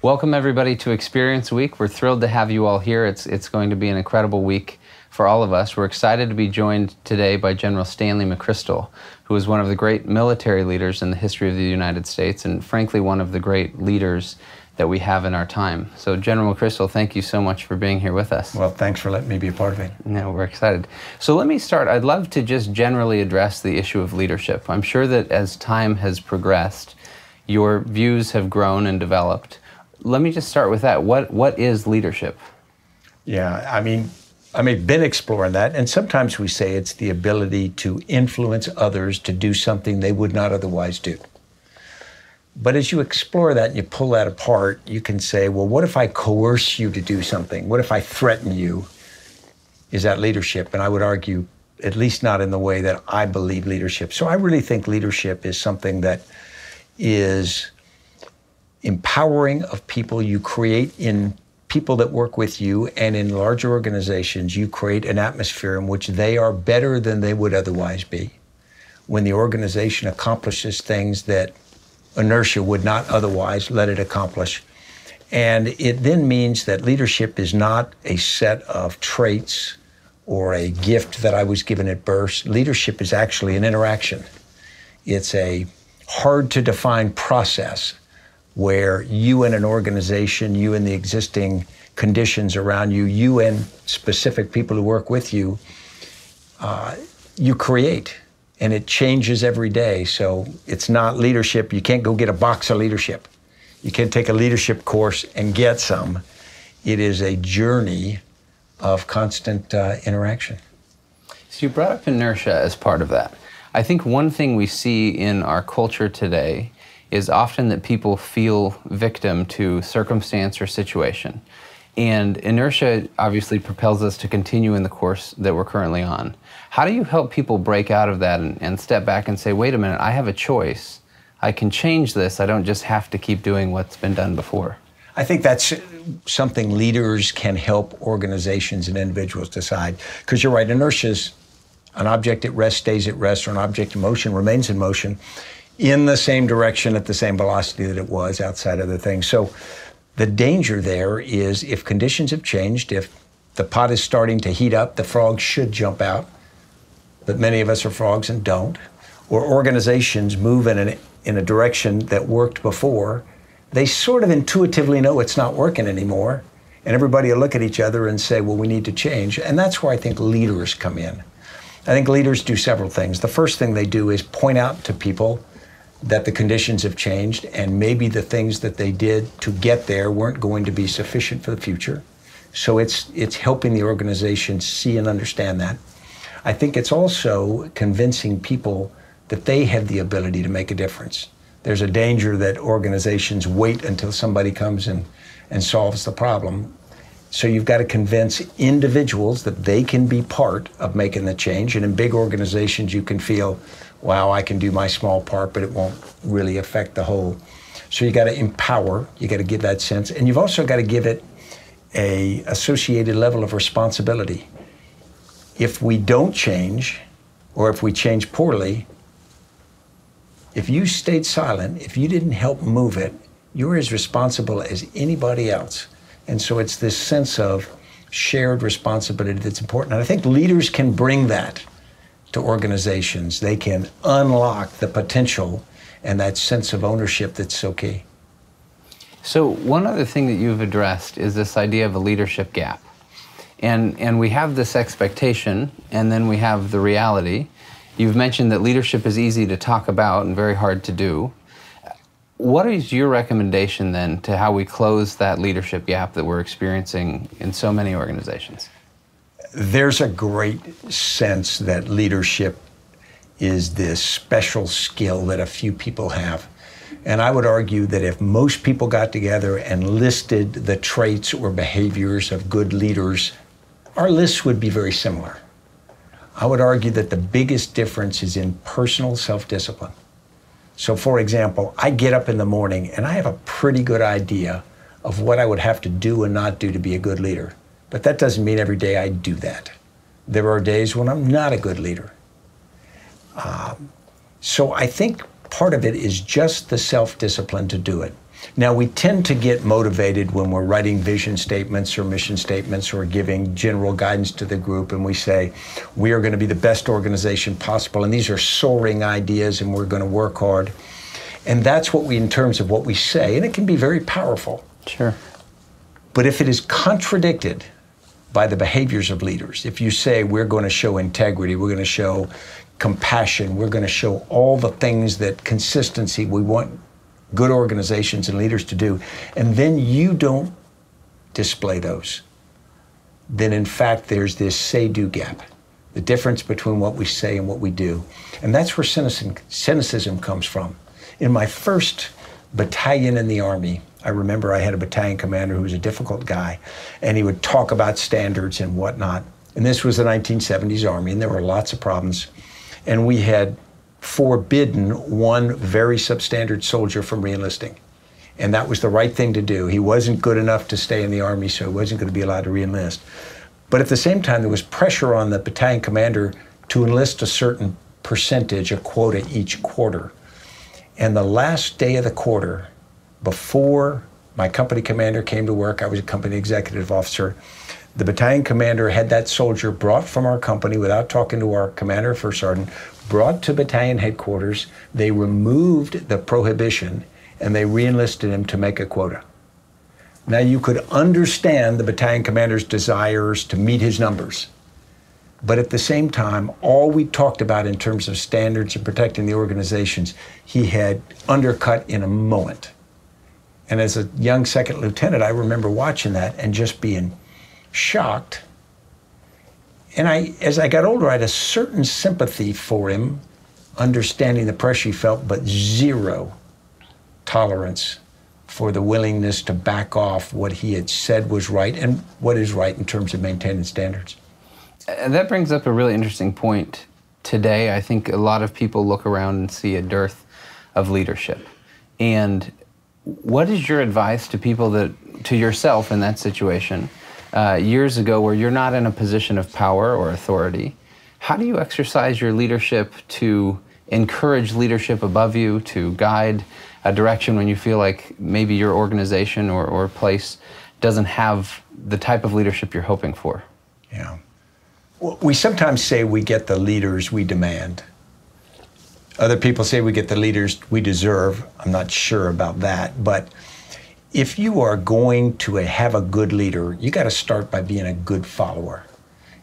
Welcome everybody to Experience Week. We're thrilled to have you all here. It's going to be an incredible week for all of us. We're excited to be joined today by General Stanley McChrystal, who is one of the great military leaders in the history of the United States and frankly one of the great leaders that we have in our time. So General McChrystal, thank you so much for being here with us. Well, thanks for letting me be a part of it. No, we're excited. So let me start. I'd love to just generally address the issue of leadership. I'm sure that as time has progressed, your views have grown and developed. Let me just start with that. What is leadership? Yeah, I mean, been exploring that, and sometimes we say it's the ability to influence others to do something they would not otherwise do. But as you explore that and you pull that apart, you can say, well, what if I coerce you to do something? What if I threaten you? Is that leadership? And I would argue, at least not in the way that I believe leadership. So I really think leadership is something that is empowering of people. You create in people that work with you, and in larger organizations, you create an atmosphere in which they are better than they would otherwise be. When the organization accomplishes things that inertia would not otherwise let it accomplish. And it then means that leadership is not a set of traits or a gift that I was given at birth. Leadership is actually an interaction. It's a hard to define process where you and an organization, you and the existing conditions around you, you and specific people who work with you, you create, and it changes every day. So it's not leadership. You can't go get a box of leadership. You can't take a leadership course and get some. It is a journey of constant interaction. So you brought up inertia as part of that. I think one thing we see in our culture today is often that people feel victim to circumstance or situation. And inertia obviously propels us to continue in the course that we're currently on. How do you help people break out of that and step back and say, wait a minute, I have a choice. I can change this. I don't just have to keep doing what's been done before. I think that's something leaders can help organizations and individuals decide. Because you're right, inertia is an object at rest stays at rest, or an object in motion remains in motion in the same direction at the same velocity that it was outside other things. So the danger there is if conditions have changed, if the pot is starting to heat up, the frog should jump out, but many of us are frogs and don't, or organizations move in a direction that worked before. They sort of intuitively know it's not working anymore, and everybody will look at each other and say, well, we need to change. And that's where I think leaders come in. I think leaders do several things. The first thing they do is point out to people that the conditions have changed, and maybe the things that they did to get there weren't going to be sufficient for the future. So it's helping the organization see and understand that. I think it's also convincing people that they have the ability to make a difference. There's a danger that organizations wait until somebody comes and solves the problem. So you've got to convince individuals that they can be part of making the change. And in big organizations, you can feel, wow, I can do my small part, but it won't really affect the whole. So you got to empower, you got to give that sense. And you've also got to give it an associated level of responsibility. If we don't change, or if we change poorly, if you stayed silent, if you didn't help move it, you're as responsible as anybody else. And so it's this sense of shared responsibility that's important. And I think leaders can bring that to organizations. They can unlock the potential and that sense of ownership that's so key. So one other thing that you've addressed is this idea of a leadership gap. And we have this expectation, and then we have the reality. You've mentioned that leadership is easy to talk about and very hard to do. What is your recommendation then to how we close that leadership gap that we're experiencing in so many organizations? There's a great sense that leadership is this special skill that a few people have. And I would argue that if most people got together and listed the traits or behaviors of good leaders, our lists would be very similar. I would argue that the biggest difference is in personal self-discipline. So for example, I get up in the morning and I have a pretty good idea of what I would have to do and not do to be a good leader. But that doesn't mean every day I do that. There are days when I'm not a good leader. So I think part of it is just the self-discipline to do it. Now, we tend to get motivated when we're writing vision statements or mission statements or giving general guidance to the group, and we say, we are going to be the best organization possible, and these are soaring ideas, and we're going to work hard. And that's what we, in terms of what we say, and it can be very powerful. Sure. But if it is contradicted by the behaviors of leaders, if you say we're going to show integrity, we're going to show compassion, we're going to show all the things that consistency we want good organizations and leaders to do, and then you don't display those, then in fact there's this say-do gap, the difference between what we say and what we do. And that's where cynicism comes from. In my first battalion in the Army, I remember I had a battalion commander who was a difficult guy, and he would talk about standards and whatnot. And this was the 1970s Army, and there were lots of problems. And we had forbidden one very substandard soldier from reenlisting. And that was the right thing to do. He wasn't good enough to stay in the Army, so he wasn't going to be allowed to reenlist. But at the same time, there was pressure on the battalion commander to enlist a certain percentage, a quota each quarter. And the last day of the quarter, before my company commander came to work, I was a company executive officer, the battalion commander had that soldier brought from our company without talking to our commander or first sergeant, brought to battalion headquarters. They removed the prohibition and they reenlisted him to make a quota. Now, you could understand the battalion commander's desires to meet his numbers. But at the same time, all we talked about in terms of standards and protecting the organizations, he had undercut in a moment. And as a young second lieutenant, I remember watching that and just being shocked. And as I got older, I had a certain sympathy for him, understanding the pressure he felt, but zero tolerance for the willingness to back off what he had said was right and what is right in terms of maintaining standards. And that brings up a really interesting point today. I think a lot of people look around and see a dearth of leadership. And what is your advice to people to yourself in that situation years ago where you're not in a position of power or authority? How do you exercise your leadership to encourage leadership above you, to guide a direction when you feel like maybe your organization or place doesn't have the type of leadership you're hoping for? Yeah. We sometimes say we get the leaders we demand. Other people say we get the leaders we deserve. I'm not sure about that, but if you are going to have a good leader, you got to start by being a good follower.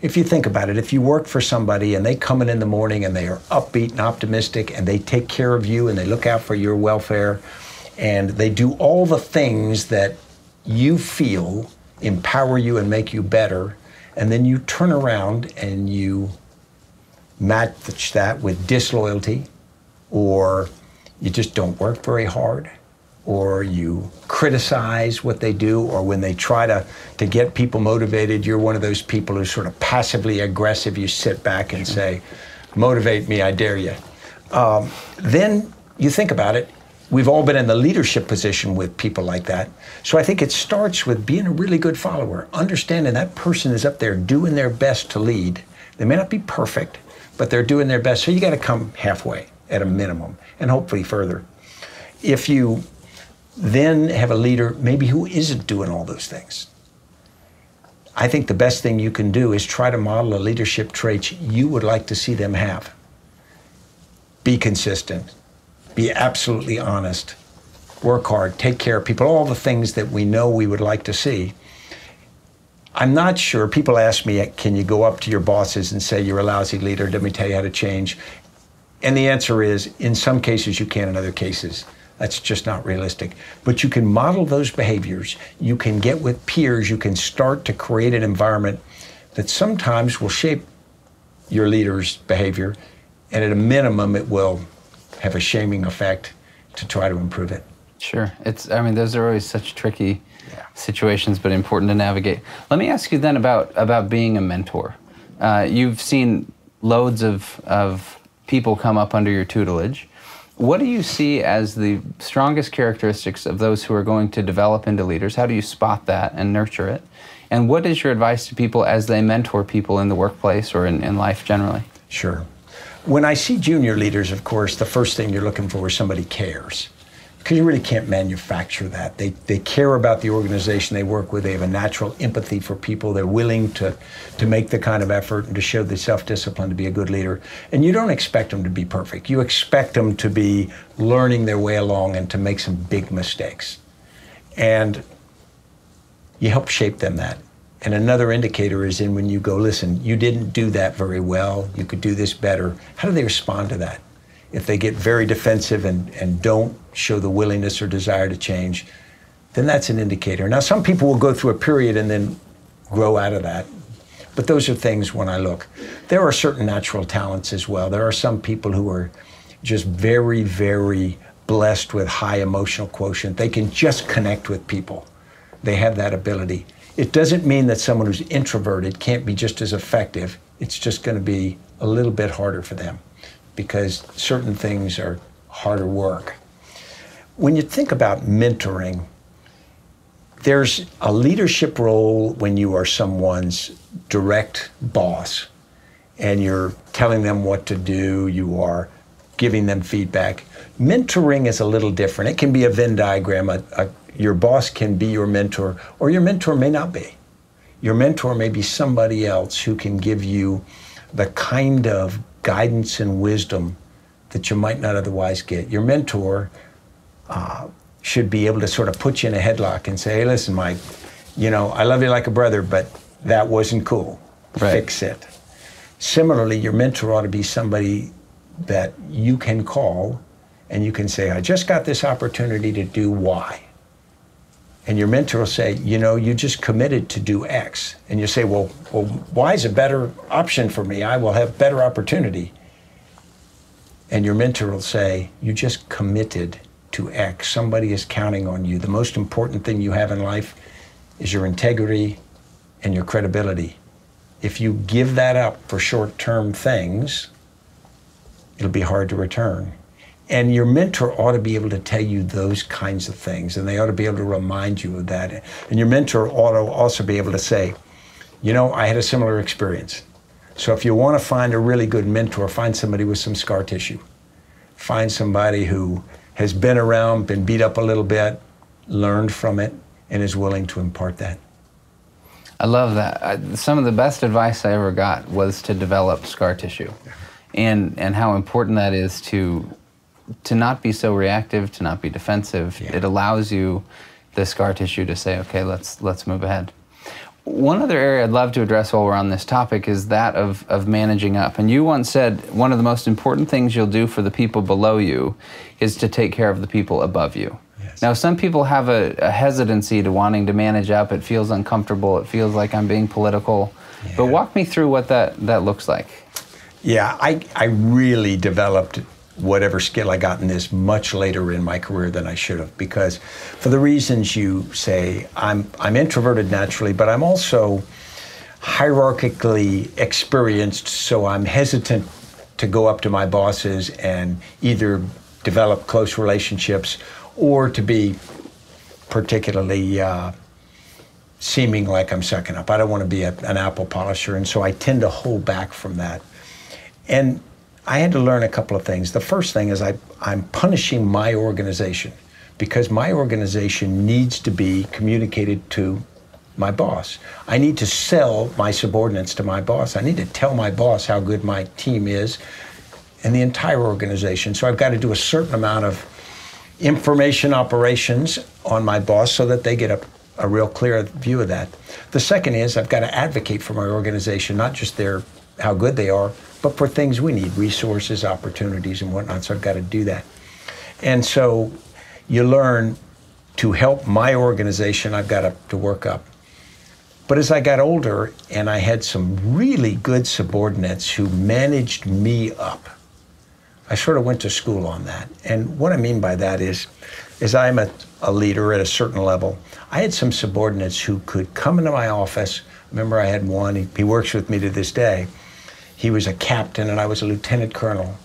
If you think about it, if you work for somebody and they come in the morning and they are upbeat and optimistic and they take care of you and they look out for your welfare and they do all the things that you feel empower you and make you better, and then you turn around and you match that with disloyalty, or you just don't work very hard, or you criticize what they do, or when they try to get people motivated, you're one of those people who's sort of passively aggressive. You sit back and say, motivate me, I dare you. Then you think about it. We've all been in the leadership position with people like that. So I think it starts with being a really good follower, understanding that person is up there doing their best to lead. They may not be perfect, but they're doing their best. So you got to come halfway at a minimum, and hopefully further. If you then have a leader maybe who isn't doing all those things, I think the best thing you can do is try to model the leadership traits you would like to see them have. Be consistent. Be absolutely honest, work hard, take care of people, all the things that we know we would like to see. I'm not sure, people ask me, can you go up to your bosses and say you're a lousy leader, let me tell you how to change? And the answer is, in some cases you can, in other cases, that's just not realistic. But you can model those behaviors, you can get with peers, you can start to create an environment that sometimes will shape your leader's behavior, and at a minimum it will have a shaming effect to try to improve it. Sure. I mean, those are always such tricky situations, but important to navigate. Let me ask you then about being a mentor. You've seen loads of people come up under your tutelage. What do you see as the strongest characteristics of those who are going to develop into leaders? How do you spot that and nurture it? And what is your advice to people as they mentor people in the workplace or in life generally? Sure. When I see junior leaders, of course, the first thing you're looking for is somebody cares. because you really can't manufacture that. They care about the organization they work with. They have a natural empathy for people. They're willing to make the kind of effort and to show the self-discipline to be a good leader. And you don't expect them to be perfect. You expect them to be learning their way along and to make some big mistakes. And you help shape them that. And another indicator is in when you go, listen, you didn't do that very well. You could do this better. How do they respond to that? If they get very defensive and don't show the willingness or desire to change, then that's an indicator. Now, some people will go through a period and then grow out of that. But those are things when I look. There are certain natural talents as well. There are some people who are just very, very blessed with high emotional quotient. They can just connect with people. They have that ability. It doesn't mean that someone who's introverted can't be just as effective. It's just going to be a little bit harder for them because certain things are harder work. When you think about mentoring, there's a leadership role when you are someone's direct boss and you're telling them what to do, you are giving them feedback. Mentoring is a little different. It can be a Venn diagram. Your boss can be your mentor, or your mentor may not be. Your mentor may be somebody else who can give you the kind of guidance and wisdom that you might not otherwise get. Your mentor should be able to sort of put you in a headlock and say, hey, listen, Mike, you know, I love you like a brother, but that wasn't cool. Right. Fix it. Similarly, your mentor ought to be somebody that you can call and you can say, I just got this opportunity to do Y. And your mentor will say, you know, you just committed to do X. And you say, well, Y is a better option for me. I will have better opportunity. And your mentor will say, you just committed to X. Somebody is counting on you. The most important thing you have in life is your integrity and your credibility. If you give that up for short-term things, it'll be hard to return. And your mentor ought to be able to tell you those kinds of things, and they ought to be able to remind you of that. And your mentor ought to also be able to say, you know, I had a similar experience. So if you want to find a really good mentor, find somebody with some scar tissue. Find somebody who has been around, been beat up a little bit, learned from it, and is willing to impart that. I love that. Some of the best advice I ever got was to develop scar tissue, and how important that is to not be so reactive, to not be defensive. Yeah. It allows you the scar tissue to say, okay, let's move ahead. One other area I'd love to address while we're on this topic is that of managing up. And you once said, one of the most important things you'll do for the people below you is to take care of the people above you. Yes. Now, some people have a hesitancy to wanting to manage up. It feels uncomfortable. It feels like I'm being political. Yeah. But walk me through what that looks like. Yeah, I really developed whatever skill I got in this much later in my career than I should have, because for the reasons you say, I'm introverted naturally, but I'm also hierarchically experienced, so I'm hesitant to go up to my bosses and either develop close relationships or to be particularly seeming like I'm sucking up. I don't want to be an apple polisher, and so I tend to hold back from that. And I had to learn a couple of things. The first thing is I'm punishing my organization because my organization needs to be communicated to my boss. I need to sell my subordinates to my boss. I need to tell my boss how good my team is and the entire organization. So I've got to do a certain amount of information operations on my boss so that they get a real clear view of that. The second is I've got to advocate for my organization, not just how good they are, but for things we need, resources, opportunities, and whatnot, so I've got to do that. And so you learn to help my organization, I've got to work up. But as I got older, and I had some really good subordinates who managed me up, I sort of went to school on that. And what I mean by that is I'm a leader at a certain level. I had some subordinates who could come into my office. Remember, I had one, he works with me to this day. He was a captain and I was a lieutenant colonel,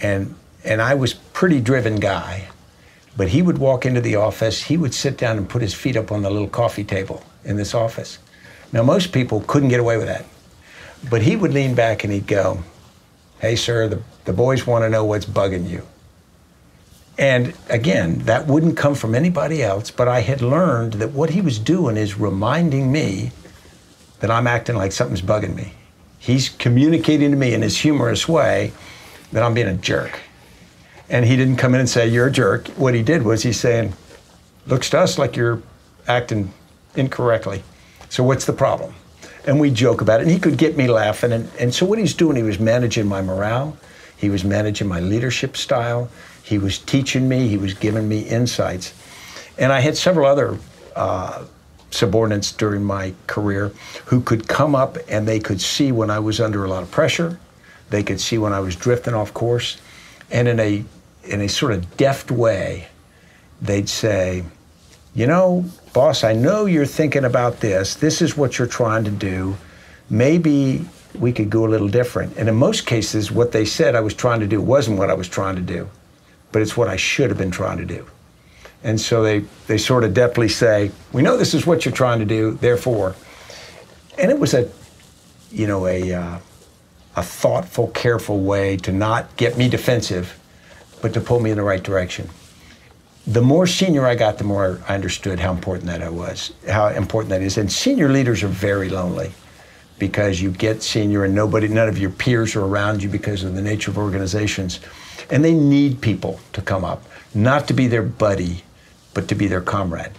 and I was a pretty driven guy, but he would walk into the office, he would sit down and put his feet up on the little coffee table in this office. Now, most people couldn't get away with that, but he would lean back and he'd go, hey, sir, the boys want to know what's bugging you. And again, that wouldn't come from anybody else, but I had learned that what he was doing is reminding me that I'm acting like something's bugging me. He's communicating to me in his humorous way that I'm being a jerk. And he didn't come in and say, you're a jerk. What he did was he's saying, looks to us like you're acting incorrectly. So what's the problem? And we joke about it, and he could get me laughing. And so what he's doing, he was managing my morale. He was managing my leadership style. He was teaching me. He was giving me insights. And I had several other subordinates during my career who could come up and they could see when I was under a lot of pressure. They could see when I was drifting off course. And in a sort of deft way, they'd say, you know, boss, I know you're thinking about this. This is what you're trying to do. Maybe we could go a little different. And in most cases, what they said I was trying to do wasn't what I was trying to do, but it's what I should have been trying to do. And so they sort of deftly say, we know this is what you're trying to do, therefore. And it was a, you know, a thoughtful, careful way to not get me defensive, but to pull me in the right direction. The more senior I got, the more I understood how important that is. And senior leaders are very lonely, because you get senior and none of your peers are around you because of the nature of organizations. And they need people to come up, not to be their buddy, but to be their comrade.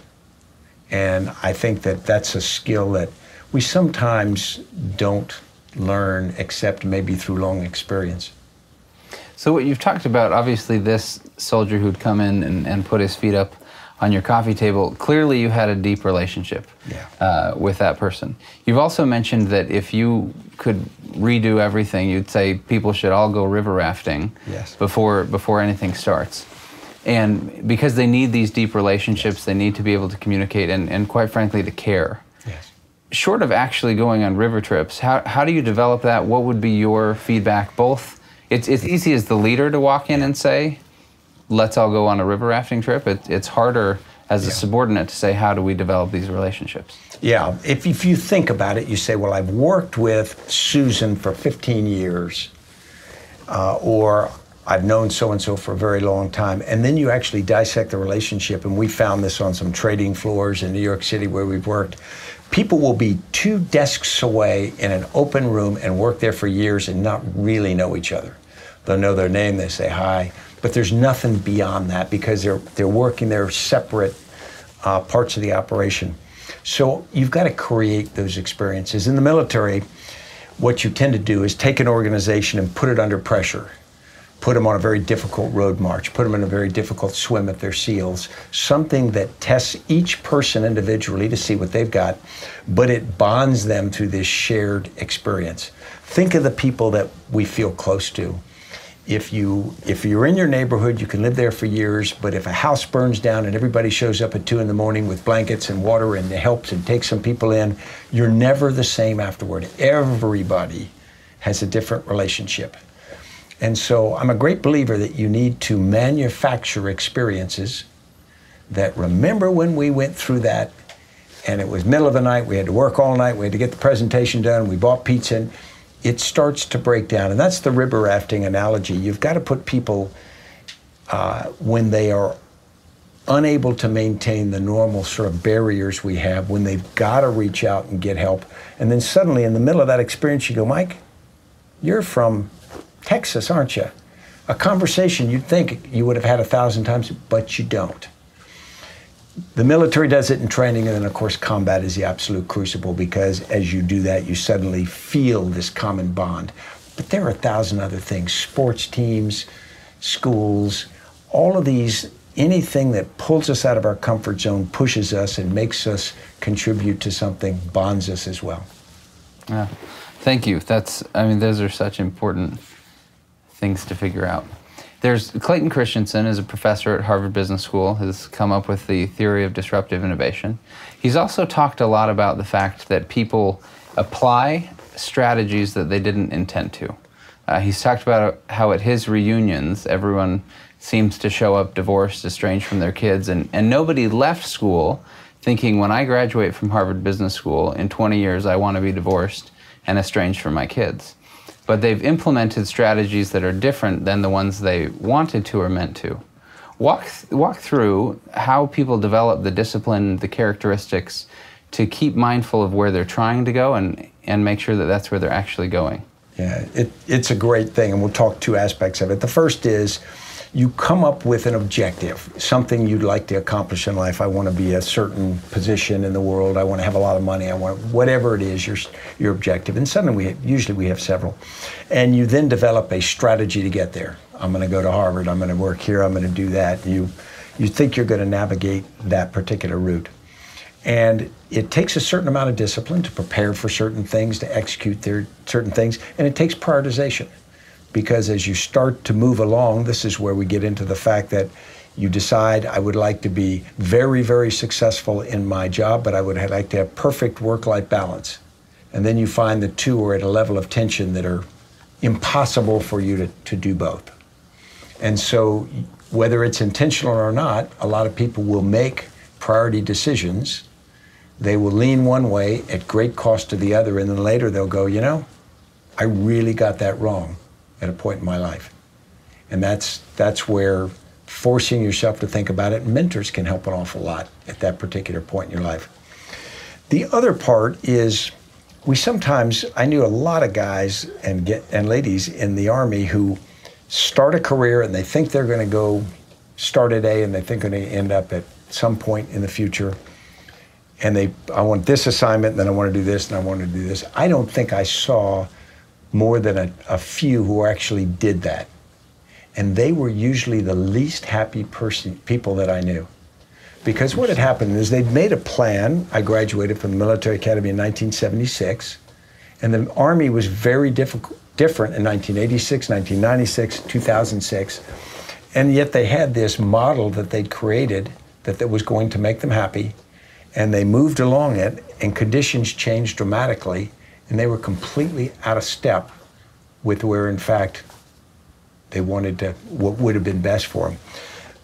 And I think that that's a skill that we sometimes don't learn, except maybe through long experience. So what you've talked about, obviously this soldier who'd come in and put his feet up on your coffee table, clearly you had a deep relationship with that person. You've also mentioned that if you could redo everything, you'd say people should all go river rafting before anything starts. And because they need these deep relationships, they need to be able to communicate and quite frankly, to care. Yes. Short of actually going on river trips, how do you develop that? What would be your feedback? Both, it's easy as the leader to walk in and say, let's all go on a river rafting trip. It's harder as a subordinate to say, how do we develop these relationships? Yeah, if you think about it, you say, well, I've worked with Susan for 15 years, or I've known so-and-so for a very long time. And then you actually dissect the relationship. And we found this on some trading floors in New York City where we've worked. People will be 2 desks away in an open room and work there for years and not really know each other. They'll know their name, they say hi. But there's nothing beyond that because they're working their separate parts of the operation. So you've got to create those experiences. In the military, what you tend to do is take an organization and put it under pressure. Put them on a very difficult road march, put them in a very difficult swim if they're SEALs, something that tests each person individually to see what they've got, but it bonds them through this shared experience. Think of the people that we feel close to. If you're in your neighborhood, you can live there for years, but if a house burns down and everybody shows up at 2 in the morning with blankets and water and helps and takes some people in, you're never the same afterward. Everybody has a different relationship. And so I'm a great believer that you need to manufacture experiences that remember when we went through that and it was middle of the night, we had to work all night, we had to get the presentation done, we bought pizza. And it starts to break down. And that's the river rafting analogy. You've got to put people, when they are unable to maintain the normal sort of barriers we have, when they've got to reach out and get help. And then suddenly in the middle of that experience, you go, Mike, you're from Texas, aren't you? A conversation you'd think you would have had 1,000 times, but you don't. The military does it in training, and then, of course, combat is the absolute crucible because as you do that, you suddenly feel this common bond. But there are 1,000 other things, sports teams, schools, all of these, anything that pulls us out of our comfort zone, pushes us and makes us contribute to something, bonds us as well. Yeah. Thank you. Those are such important things to figure out. Clayton Christensen is a professor at Harvard Business School, has come up with the theory of disruptive innovation. He's also talked a lot about the fact that people apply strategies that they didn't intend to. He's talked about how at his reunions, everyone seems to show up divorced, estranged from their kids, and nobody left school thinking, when I graduate from Harvard Business School, in 20 years I want to be divorced and estranged from my kids. But they've implemented strategies that are different than the ones they wanted to or meant to. Walk through how people develop the discipline, the characteristics, to keep mindful of where they're trying to go and make sure that that's where they're actually going. Yeah, it's a great thing, and we'll talk two aspects of it. The first is you come up with an objective, something you'd like to accomplish in life. I want to be a certain position in the world. I want to have a lot of money. I want whatever it is, your objective. And suddenly usually we have several. And you then develop a strategy to get there. I'm going to go to Harvard. I'm going to work here. I'm going to do that. You think you're going to navigate that particular route. And it takes a certain amount of discipline to prepare for certain things, to execute certain things, and it takes prioritization. Because as you start to move along, this is where we get into the fact that you decide, I would like to be very, very successful in my job, but I would like to have perfect work-life balance. And then you find the two are at a level of tension that are impossible for you to do both. And so whether it's intentional or not, a lot of people will make priority decisions. They will lean one way at great cost to the other, and then later they'll go, you know, I really got that wrong at a point in my life. And that's where forcing yourself to think about it, mentors can help an awful lot at that particular point in your life. The other part is we sometimes, I knew a lot of guys and ladies in the Army who start a career and they think they're gonna go start at A and they think they're gonna end up at some point in the future. And I want this assignment, and then I wanna do this, and I wanna do this. I don't think I saw more than a few who actually did that. And they were usually the least happy people that I knew. Because what had happened is they'd made a plan. I graduated from the military academy in 1976, and the Army was very different in 1986, 1996, 2006, and yet they had this model that they'd created that was going to make them happy, and they moved along it, and conditions changed dramatically, and they were completely out of step with where, in fact, they wanted to, what would have been best for them.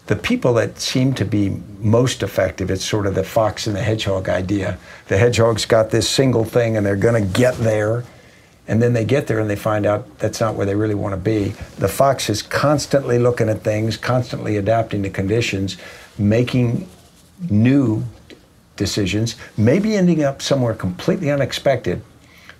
The people that seem to be most effective, it's sort of the fox and the hedgehog idea. The hedgehog's got this single thing and they're gonna get there, and then they get there and they find out that's not where they really wanna be. The fox is constantly looking at things, constantly adapting to conditions, making new decisions, maybe ending up somewhere completely unexpected,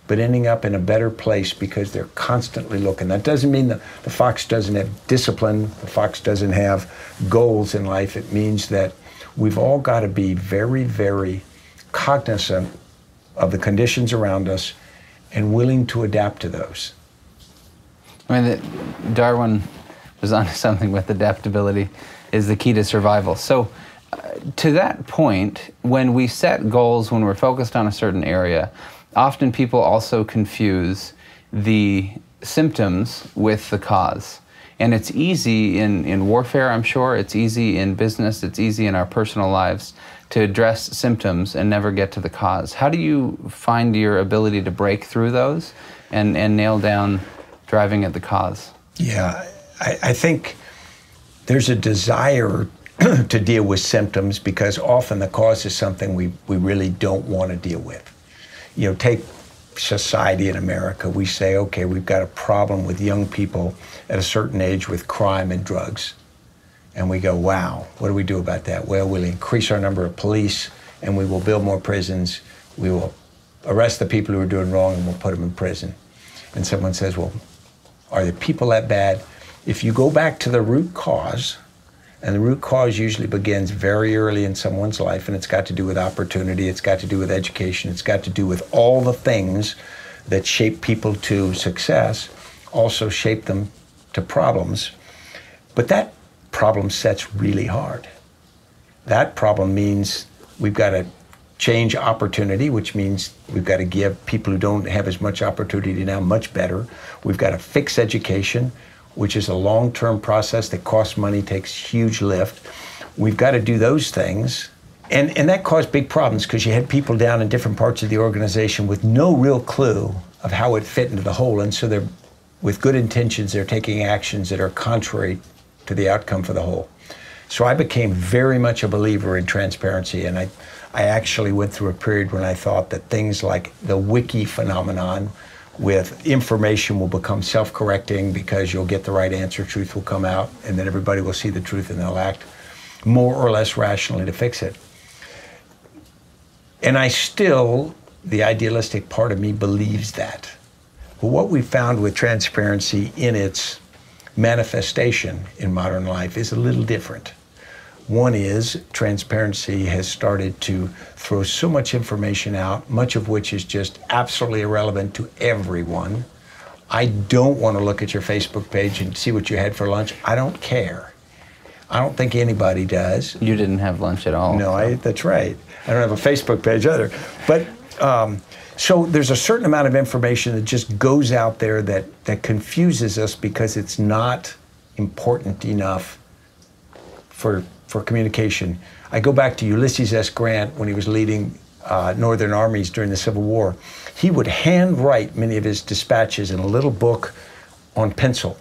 but ending up in a better place because they're constantly looking. That doesn't mean the fox doesn't have discipline, the fox doesn't have goals in life. It means that we've all got to be very, very cognizant of the conditions around us and willing to adapt to those. I mean, Darwin was onto something with adaptability is the key to survival. So to that point, when we set goals, when we're focused on a certain area, often people also confuse the symptoms with the cause. And it's easy in warfare, I'm sure, it's easy in business, it's easy in our personal lives to address symptoms and never get to the cause. How do you find your ability to break through those and nail down driving at the cause? Yeah, I think there's a desire to deal with symptoms because often the cause is something we really don't want to deal with. You know, take society in America. We say, okay, we've got a problem with young people at a certain age with crime and drugs. And we go, wow, what do we do about that? Well, we'll increase our number of police and we will build more prisons. We will arrest the people who are doing wrong and we'll put them in prison. And someone says, well, are the people that bad? If you go back to the root cause, and the root cause usually begins very early in someone's life, and it's got to do with opportunity, it's got to do with education, it's got to do with all the things that shape people to success, also shape them to problems. But that problem set's really hard. That problem means we've got to change opportunity, which means we've got to give people who don't have as much opportunity now much better. We've got to fix education, which is a long-term process that costs money, takes huge lift. We've got to do those things. And that caused big problems because you had people down in different parts of the organization with no real clue of how it fit into the whole. And so they're, with good intentions, they're taking actions that are contrary to the outcome for the whole. So I became very much a believer in transparency. And I actually went through a period when I thought that things like the wiki phenomenon with information will become self-correcting because you'll get the right answer, truth will come out, and then everybody will see the truth and they'll act more or less rationally to fix it. And I still, the idealistic part of me believes that. But what we found with transparency in its manifestation in modern life is a little different. One is transparency has started to throw so much information out, much of which is just absolutely irrelevant to everyone. I don't want to look at your Facebook page and see what you had for lunch. I don't care. I don't think anybody does. You didn't have lunch at all. No, so. That's right. I don't have a Facebook page either. But so there's a certain amount of information that just goes out there that confuses us because it's not important enough for communication. I go back to Ulysses S. Grant when he was leading Northern armies during the Civil War. He would handwrite many of his dispatches in a little book on pencil.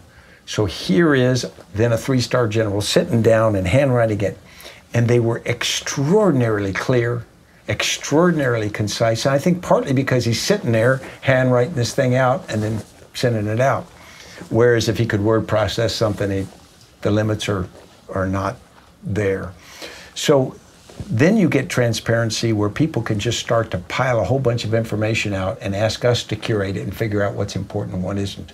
So here is then a three-star general sitting down and handwriting it. And they were extraordinarily clear, extraordinarily concise. And I think partly because he's sitting there handwriting this thing out and then sending it out. Whereas if he could word process something, the limits are not there. So then you get transparency where people can just start to pile a whole bunch of information out and ask us to curate it and figure out what's important and what isn't.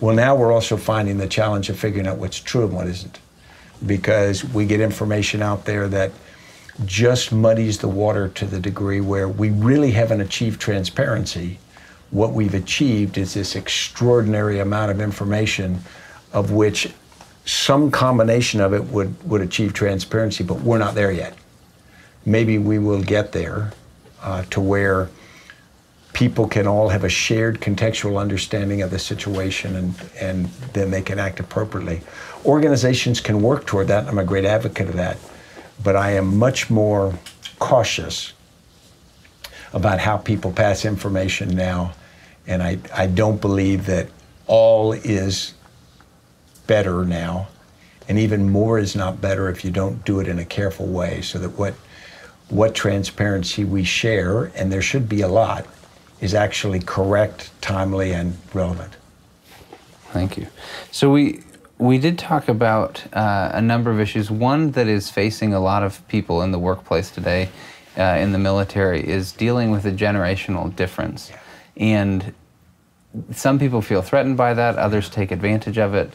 Well, now we're also finding the challenge of figuring out what's true and what isn't, because we get information out there that just muddies the water to the degree where we really haven't achieved transparency. What we've achieved is this extraordinary amount of information, of which some combination of it would achieve transparency, but we're not there yet. Maybe we will get there to where people can all have a shared contextual understanding of the situation and then they can act appropriately. Organizations can work toward that. I'm a great advocate of that, but I am much more cautious about how people pass information now, and I don't believe that all is better now, and even more is not better if you don't do it in a careful way, so that what transparency we share, and there should be a lot, is actually correct, timely, and relevant. Thank you. So we did talk about a number of issues. One that is facing a lot of people in the workplace today, in the military, is dealing with a generational difference. Yeah. And some people feel threatened by that, others take advantage of it.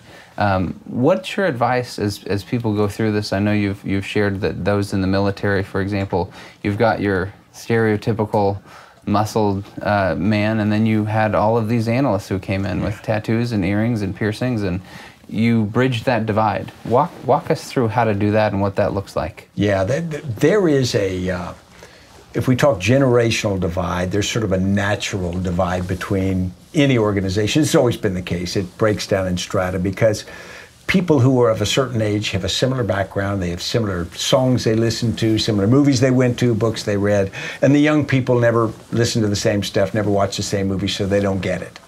What's your advice as people go through this? I know you've shared that those in the military, for example, you've got your stereotypical muscled man, and then you had all of these analysts who came in with tattoos and earrings and piercings, and you bridged that divide. Walk us through how to do that and what that looks like. Yeah, there is a, if we talk generational divide, there's sort of a natural divide between any organization. It's always been the case. It breaks down in strata because people who are of a certain age have a similar background, they have similar songs they listen to, similar movies they went to, books they read, and the young people never listen to the same stuff, never watch the same movies, so they don't get it.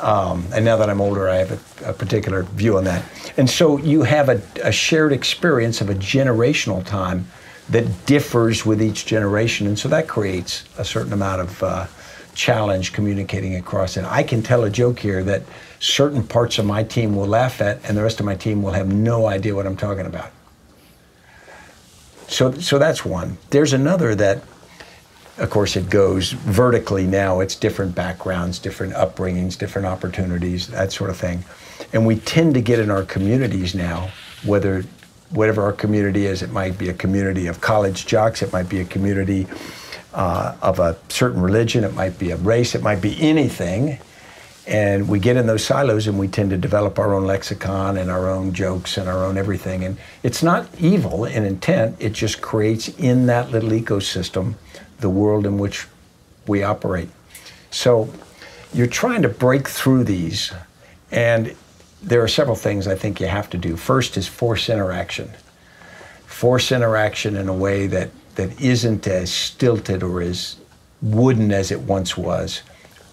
And now that I'm older, I have a particular view on that. And so you have a shared experience of a generational time that differs with each generation, and so that creates a certain amount of challenge communicating across it. I can tell a joke here that certain parts of my team will laugh at and the rest of my team will have no idea what I'm talking about. So that's one. There's another that, of course, it goes vertically now. It's different backgrounds, different upbringings, different opportunities, that sort of thing. And we tend to get in our communities now, whatever our community is. It might be a community of college jocks, it might be a community of a certain religion, it might be a race, it might be anything. And we get in those silos and we tend to develop our own lexicon and our own jokes and our own everything. And it's not evil in intent, it just creates in that little ecosystem the world in which we operate. So you're trying to break through these, and there are several things I think you have to do. First is force interaction. Force interaction in a way that isn't as stilted or as wooden as it once was.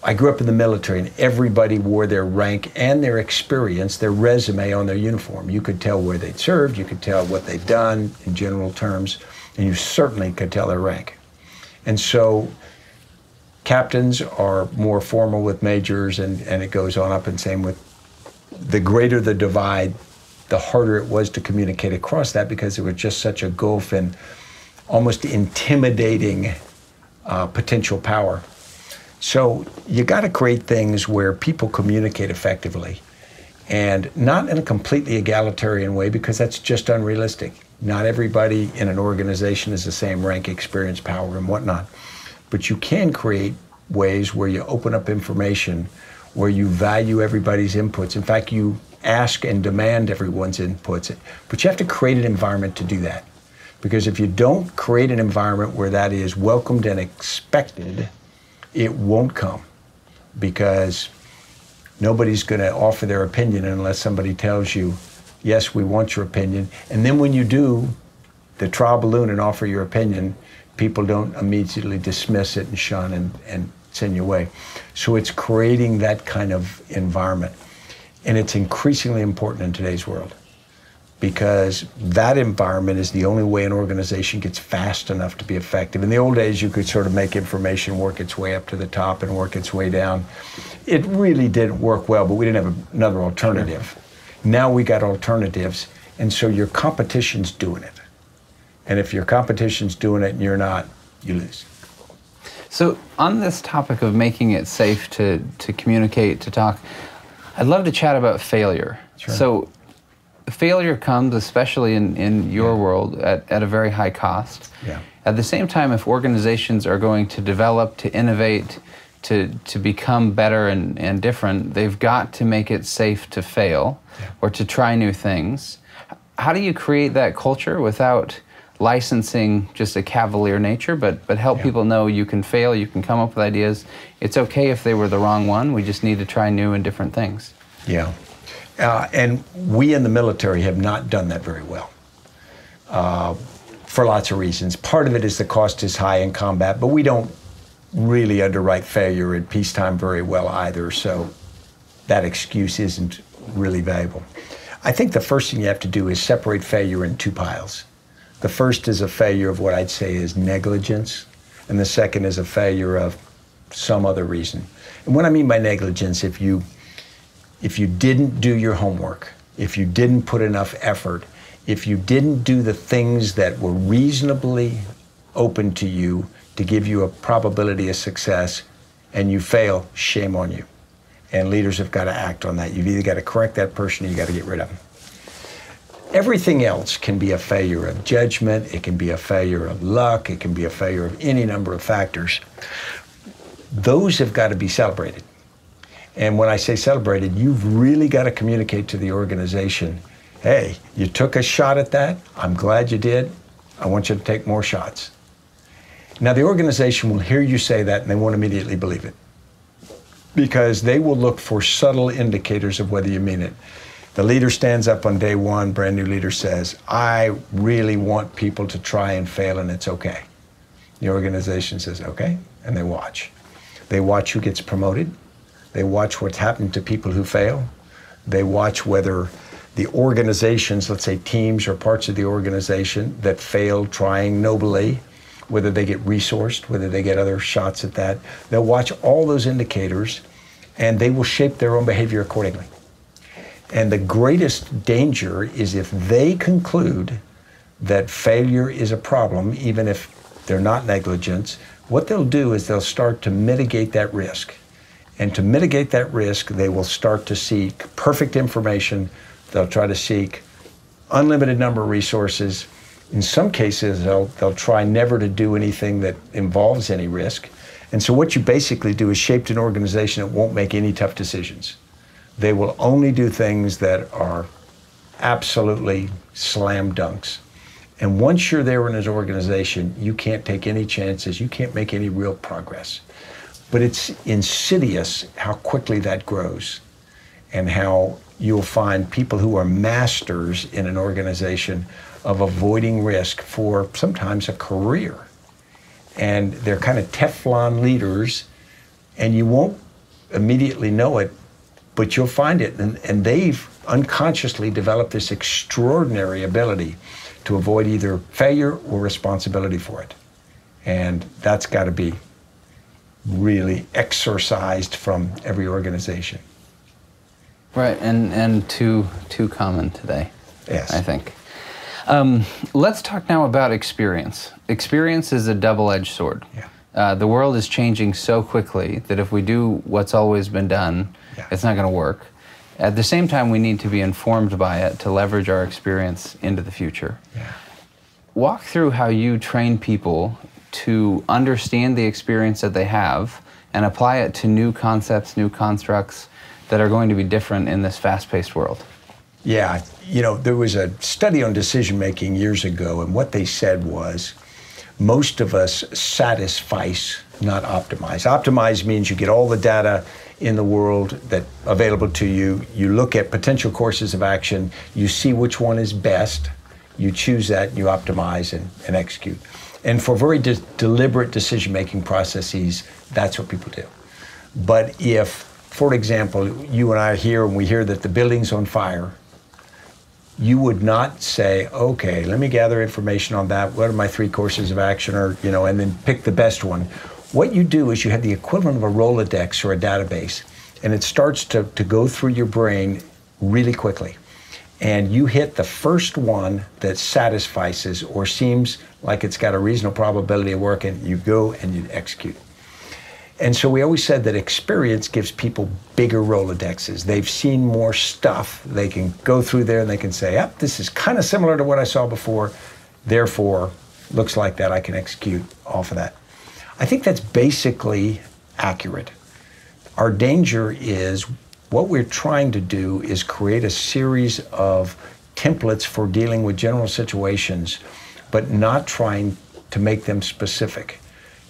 I grew up in the military and everybody wore their rank and their experience, their resume on their uniform. You could tell where they'd served, you could tell what they'd done in general terms, and you certainly could tell their rank. And so captains are more formal with majors, and it goes on up, and same with the greater the divide, the harder it was to communicate across that, because it was just such a gulf and almost intimidating potential power. So you got to create things where people communicate effectively, and not in a completely egalitarian way, because that's just unrealistic. Not everybody in an organization is the same rank, experience, power, and whatnot. But you can create ways where you open up information, where you value everybody's inputs. In fact, you ask and demand everyone's inputs, but you have to create an environment to do that. Because if you don't create an environment where that is welcomed and expected, it won't come, because nobody's going to offer their opinion unless somebody tells you, yes, we want your opinion. And then when you do the trial balloon and offer your opinion, people don't immediately dismiss it and shun and send you away. So it's creating that kind of environment. And it's increasingly important in today's world, because that environment is the only way an organization gets fast enough to be effective. In the old days, you could sort of make information work its way up to the top and work its way down. It really didn't work well, but we didn't have another alternative. Now we got alternatives, and so your competition's doing it. And if your competition's doing it and you're not, you lose. So on this topic of making it safe to communicate, to talk, I'd love to chat about failure. Sure. So failure comes, especially in your world, at a very high cost. Yeah. At the same time, if organizations are going to develop, to innovate, to become better and different, they've got to make it safe to fail or to try new things. How do you create that culture without licensing just a cavalier nature, but help people know you can fail, you can come up with ideas. It's okay if they were the wrong one, we just need to try new and different things. Yeah. And we in the military have not done that very well for lots of reasons. Part of it is the cost is high in combat, but we don't really underwrite failure in peacetime very well either, so that excuse isn't really valuable. I think the first thing you have to do is separate failure in two piles. The first is a failure of what I'd say is negligence, and the second is a failure of some other reason. And what I mean by negligence, if you didn't do your homework, if you didn't put enough effort, if you didn't do the things that were reasonably open to you to give you a probability of success, and you fail, shame on you. And leaders have got to act on that. You've either got to correct that person or you got to get rid of them. Everything else can be a failure of judgment, it can be a failure of luck, it can be a failure of any number of factors. Those have got to be celebrated. And when I say celebrated, you've really got to communicate to the organization, hey, you took a shot at that, I'm glad you did, I want you to take more shots. Now the organization will hear you say that and they won't immediately believe it, because they will look for subtle indicators of whether you mean it. The leader stands up on day one, brand new leader says, I really want people to try and fail and it's okay. The organization says, okay, and they watch. They watch who gets promoted. They watch what's happened to people who fail. They watch whether the organizations, let's say teams or parts of the organization that fail trying nobly, whether they get resourced, whether they get other shots at that. They'll watch all those indicators and they will shape their own behavior accordingly. And the greatest danger is if they conclude that failure is a problem, even if they're not negligent, what they'll do is they'll start to mitigate that risk. And to mitigate that risk, they will start to seek perfect information. They'll try to seek unlimited number of resources. In some cases, they'll try never to do anything that involves any risk. And so what you basically do is shape an organization that won't make any tough decisions. They will only do things that are absolutely slam dunks. And once you're there in an organization, you can't take any chances, you can't make any real progress. But it's insidious how quickly that grows and how you'll find people who are masters in an organization of avoiding risk for sometimes a career. And they're kind of Teflon leaders, and you won't immediately know it, but you'll find it, and they've unconsciously developed this extraordinary ability to avoid either failure or responsibility for it. And that's got to be really exorcised from every organization. Right, and too common today, yes. I think. Let's talk now about experience. Experience is a double-edged sword. Yeah. The world is changing so quickly that if we do what's always been done, yeah, it's not going to work. At the same time, we need to be informed by it to leverage our experience into the future. Yeah. Walk through how you train people to understand the experience that they have and apply it to new concepts, new constructs that are going to be different in this fast-paced world. Yeah, you know, there was a study on decision-making years ago, and what they said was, most of us satisfice, not optimize. Optimize means you get all the data in the world that available to you, you look at potential courses of action, you see which one is best, you choose that, you optimize and execute. And for very deliberate decision-making processes, that's what people do. But if, for example, you and I are here and we hear that the building's on fire, you would not say, okay, let me gather information on that, what are my three courses of action, or, you know, and then pick the best one. What you do is you have the equivalent of a Rolodex or a database, and it starts to go through your brain really quickly. And you hit the first one that satisfies or seems like it's got a reasonable probability of working, you go and you execute. And so we always said that experience gives people bigger Rolodexes. They've seen more stuff. They can go through there and they can say, yep, this is kind of similar to what I saw before. Therefore, looks like that, I can execute off of that. I think that's basically accurate. Our danger is what we're trying to do is create a series of templates for dealing with general situations, but not trying to make them specific.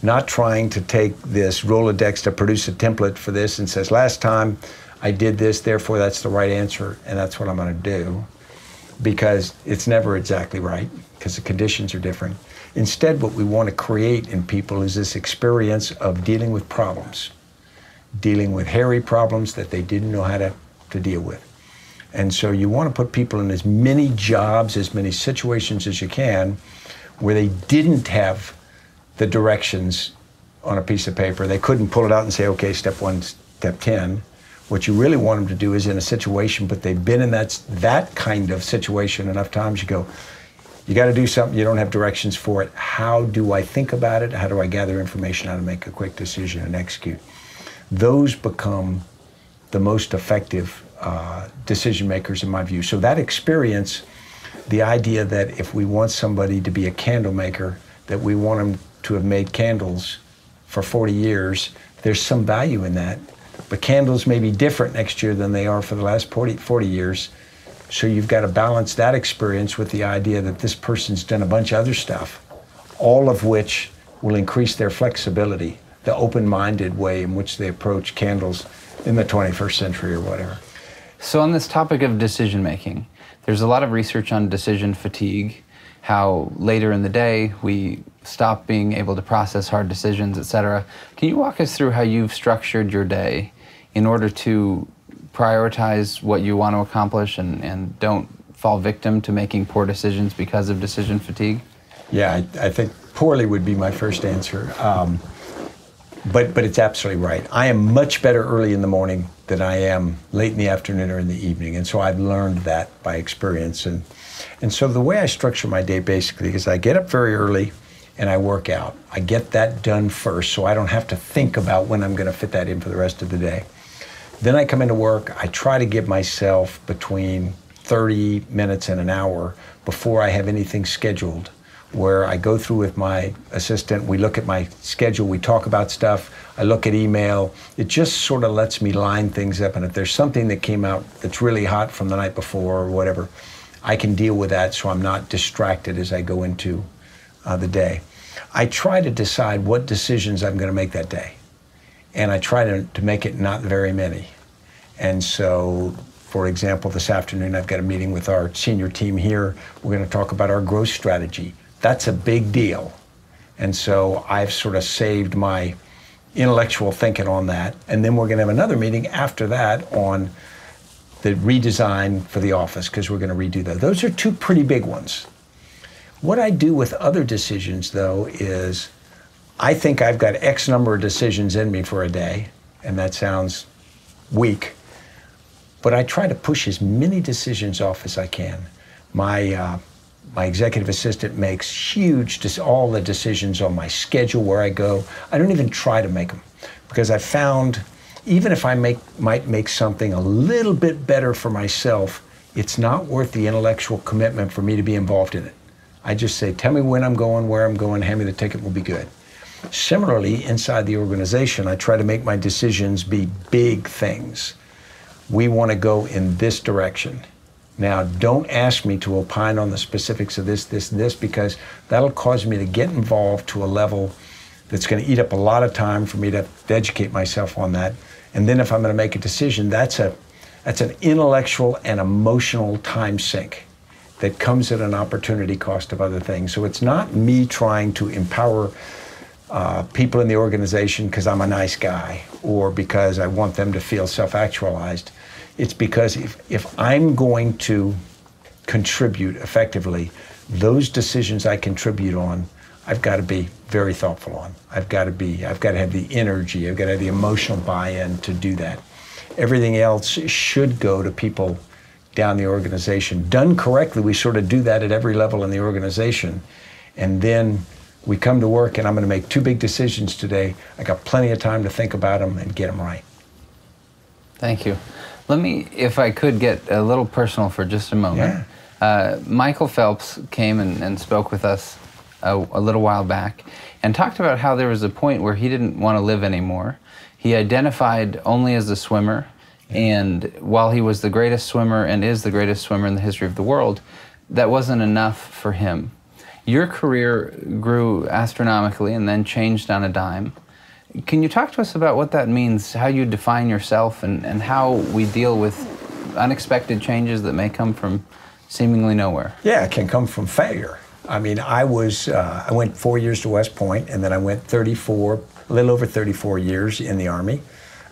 Not trying to take this Rolodex to produce a template for this and says, last time I did this, therefore that's the right answer, and that's what I'm gonna do, because it's never exactly right, because the conditions are different. Instead, what we want to create in people is this experience of dealing with problems, dealing with hairy problems that they didn't know how to deal with. And so you want to put people in as many jobs, as many situations as you can, where they didn't have the directions on a piece of paper. They couldn't pull it out and say, okay, step one, step 10. What you really want them to do is in a situation, but they've been in that kind of situation enough times, you go, you gotta do something, you don't have directions for it. How do I think about it? How do I gather information? How to make a quick decision and execute? Those become the most effective decision makers in my view. So that experience, the idea that if we want somebody to be a candle maker, that we want them to have made candles for 40 years, there's some value in that. But candles may be different next year than they are for the last 40 years. So you've got to balance that experience with the idea that this person's done a bunch of other stuff, all of which will increase their flexibility, the open-minded way in which they approach candles in the 21st century or whatever. So on this topic of decision-making, there's a lot of research on decision fatigue, how later in the day we stop being able to process hard decisions, etc. Can you walk us through how you've structured your day in order to prioritize what you want to accomplish and don't fall victim to making poor decisions because of decision fatigue? Yeah, I think poorly would be my first answer, but it's absolutely right. I am much better early in the morning than I am late in the afternoon or in the evening, and so I've learned that by experience. And so the way I structure my day basically is I get up very early and I work out. I get that done first so I don't have to think about when I'm gonna fit that in for the rest of the day. Then I come into work, I try to give myself between 30 minutes and an hour before I have anything scheduled, where I go through with my assistant, we look at my schedule, we talk about stuff, I look at email. It just sort of lets me line things up, and if there's something that came out that's really hot from the night before or whatever, I can deal with that so I'm not distracted as I go into the day. I try to decide what decisions I'm gonna make that day. And I try to make it not very many. And so, for example, this afternoon I've got a meeting with our senior team here. We're gonna talk about our growth strategy. That's a big deal. And so I've sort of saved my intellectual thinking on that. And then we're gonna have another meeting after that on the redesign for the office, because we're gonna redo that. Those are two pretty big ones. What I do with other decisions, though, is I think I've got X number of decisions in me for a day, and that sounds weak, but I try to push as many decisions off as I can. My executive assistant makes huge, all the decisions on my schedule, where I go. I don't even try to make them, because I found even if I might make something a little bit better for myself, it's not worth the intellectual commitment for me to be involved in it. I just say, tell me when I'm going, where I'm going, hand me the ticket, we'll be good. Similarly, inside the organization, I try to make my decisions be big things. We want to go in this direction. Now, don't ask me to opine on the specifics of this, this, and this, because that'll cause me to get involved to a level that's going to eat up a lot of time for me to educate myself on that. And then if I'm going to make a decision, that's an intellectual and emotional time sink that comes at an opportunity cost of other things. So it's not me trying to empower people in the organization because I'm a nice guy or because I want them to feel self-actualized. It's because if I'm going to contribute effectively, those decisions I contribute on, I've got to be very thoughtful on. I've got to have the energy, I've got to have the emotional buy-in to do that. Everything else should go to people down the organization. Done correctly, we sort of do that at every level in the organization. And then we come to work and I'm going to make two big decisions today. I got plenty of time to think about them and get them right. Thank you. Let me, if I could, get a little personal for just a moment. Yeah. Michael Phelps came and spoke with us a little while back and talked about how there was a point where he didn't want to live anymore. He identified only as a swimmer, and while he was the greatest swimmer and is the greatest swimmer in the history of the world, that wasn't enough for him. Your career grew astronomically and then changed on a dime. Can you talk to us about what that means, how you define yourself, and how we deal with unexpected changes that may come from seemingly nowhere? Yeah, it can come from failure. I mean, I went 4 years to West Point, and then I went a little over 34 years in the Army.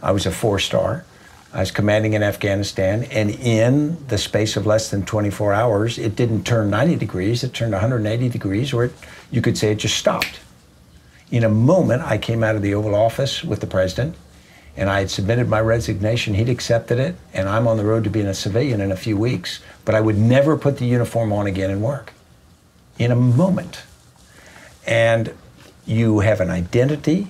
I was a 4-star. I was commanding in Afghanistan, and in the space of less than 24 hours, it didn't turn 90 degrees, it turned 180 degrees, or you could say it just stopped. In a moment, I came out of the Oval Office with the President, and I had submitted my resignation, he'd accepted it, and I'm on the road to being a civilian in a few weeks, but I would never put the uniform on again and work. In a moment. And you have an identity.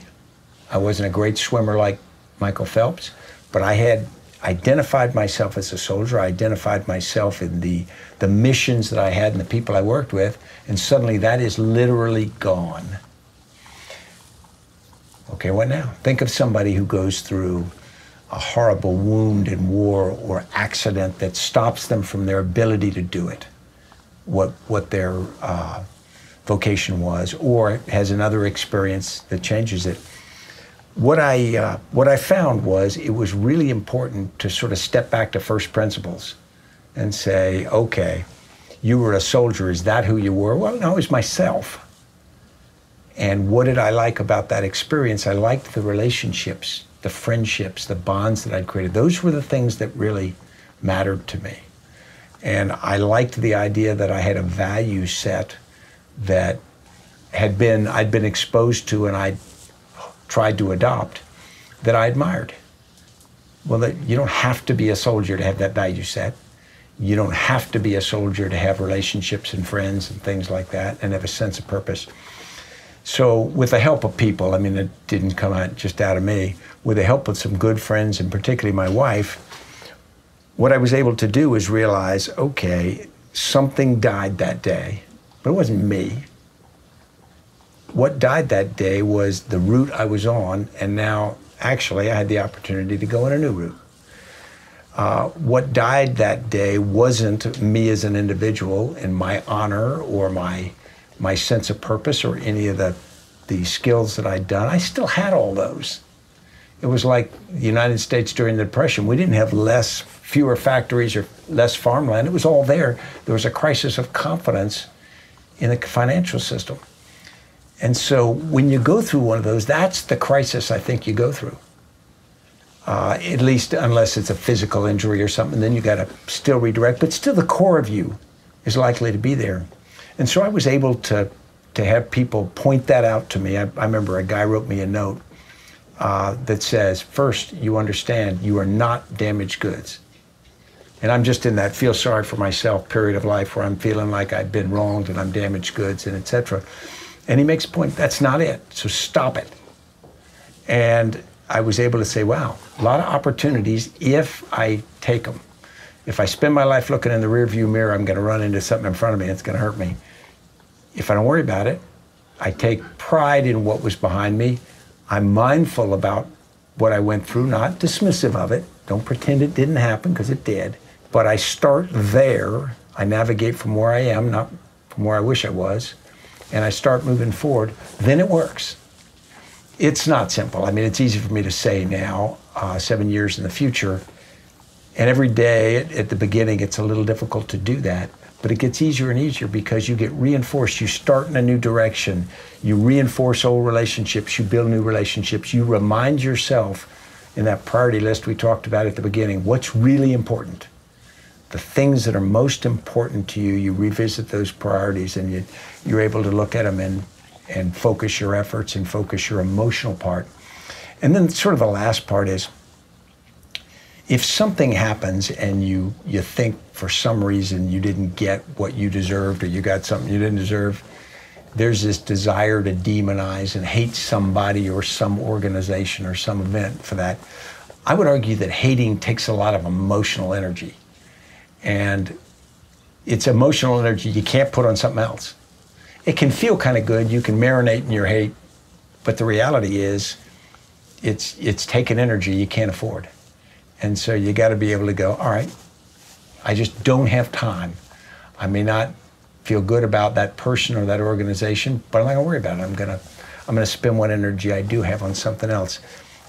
I wasn't a great swimmer like Michael Phelps, but I had identified myself as a soldier. I identified myself in the missions that I had and the people I worked with, and suddenly that is literally gone. Okay, what now? Think of somebody who goes through a horrible wound in war or accident that stops them from their ability to do it, what their vocation was, or has another experience that changes it. What I found was it was really important to sort of step back to first principles and say, okay, you were a soldier, is that who you were? Well, no, it was myself. And what did I like about that experience? I liked the relationships, the friendships, the bonds that I'd created. Those were the things that really mattered to me. And I liked the idea that I had a value set that I'd been exposed to and I tried to adopt that I admired. Well, you don't have to be a soldier to have that value set. You don't have to be a soldier to have relationships and friends and things like that and have a sense of purpose. So with the help of people, I mean, it didn't come out just out of me, with the help of some good friends and particularly my wife, what I was able to do is realize, okay, something died that day, but it wasn't me. What died that day was the route I was on, and now actually I had the opportunity to go on a new route. What died that day wasn't me as an individual and my honor or my sense of purpose or any of the skills that I'd done. I still had all those. It was like the United States during the Depression. We didn't have fewer factories or less farmland. It was all there. There was a crisis of confidence in the financial system. And so when you go through one of those, that's the crisis I think you go through. At least unless it's a physical injury or something, then you got to still redirect, but still the core of you is likely to be there. And so I was able to to have people point that out to me. I remember a guy wrote me a note that says, first, you understand you are not damaged goods. And I'm just in that feel sorry for myself period of life where I'm feeling like I've been wronged and I'm damaged goods and etc. And he makes a point, that's not it, so stop it. And I was able to say, wow, a lot of opportunities if I take them. If I spend my life looking in the rearview mirror, I'm gonna run into something in front of me and it's gonna hurt me. If I don't worry about it, I take pride in what was behind me. I'm mindful about what I went through, not dismissive of it. Don't pretend it didn't happen, because it did. But I start there. I navigate from where I am, not from where I wish I was. And I start moving forward, then it works. It's not simple. I mean, it's easy for me to say now, 7 years in the future. And every day at the beginning, it's a little difficult to do that. But it gets easier and easier because you get reinforced. You start in a new direction. You reinforce old relationships. You build new relationships. You remind yourself in that priority list we talked about at the beginning, what's really important. The things that are most important to you, you revisit those priorities and you're able to look at them and focus your efforts and focus your emotional part. And then sort of the last part is, if something happens and you think for some reason you didn't get what you deserved or you got something you didn't deserve, there's this desire to demonize and hate somebody or some organization or some event for that. I would argue that hating takes a lot of emotional energy. And it's emotional energy you can't put on something else. It can feel kind of good, you can marinate in your hate, but the reality is it's taking energy you can't afford. And so you gotta be able to go, all right, I just don't have time. I may not feel good about that person or that organization, but I'm not gonna worry about it. I'm gonna spend what energy I do have on something else.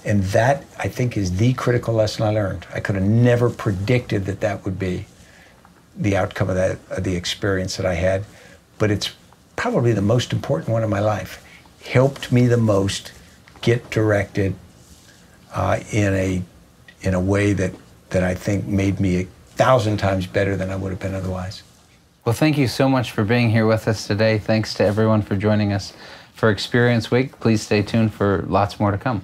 And that, I think, is the critical lesson I learned. I could have never predicted that that would be the outcome of the experience that I had, but it's probably the most important one in my life. Helped me the most get directed in a way that I think made me 1,000 times better than I would have been otherwise. Well, thank you so much for being here with us today. Thanks to everyone for joining us for Experience Week. Please stay tuned for lots more to come.